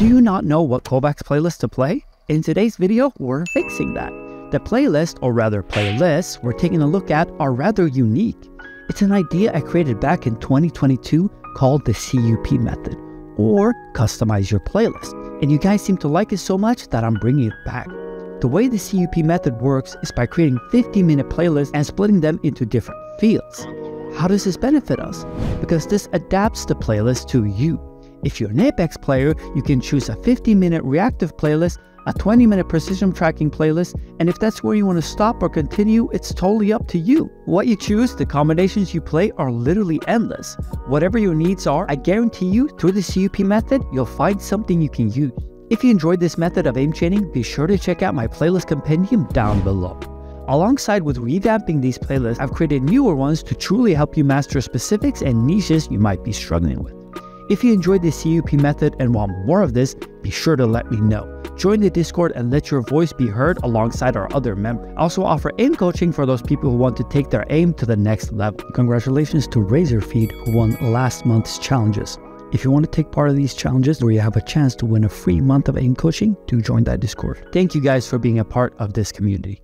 Do you not know what Kovaak's playlist to play? In today's video, we're fixing that. The playlist, or rather playlists, we're taking a look at are rather unique. It's an idea I created back in 2022 called the CUP method, or customize your playlist. And you guys seem to like it so much that I'm bringing it back. The way the CUP method works is by creating 15-minute playlists and splitting them into different fields. How does this benefit us? Because this adapts the playlist to you. If you're an Apex player, you can choose a 15-minute reactive playlist, a 20-minute precision tracking playlist, and if that's where you want to stop or continue, it's totally up to you. What you choose, the combinations you play are literally endless. Whatever your needs are, I guarantee you, through the CUP method, you'll find something you can use. If you enjoyed this method of aim chaining, be sure to check out my playlist compendium down below. Alongside with revamping these playlists, I've created newer ones to truly help you master specifics and niches you might be struggling with. If you enjoyed the CUP method and want more of this, be sure to let me know. Join the Discord and let your voice be heard alongside our other members. I also offer aim coaching for those people who want to take their aim to the next level. Congratulations to RazorFeed who won last month's challenges. If you want to take part of these challenges where you have a chance to win a free month of aim coaching, do join that Discord. Thank you guys for being a part of this community.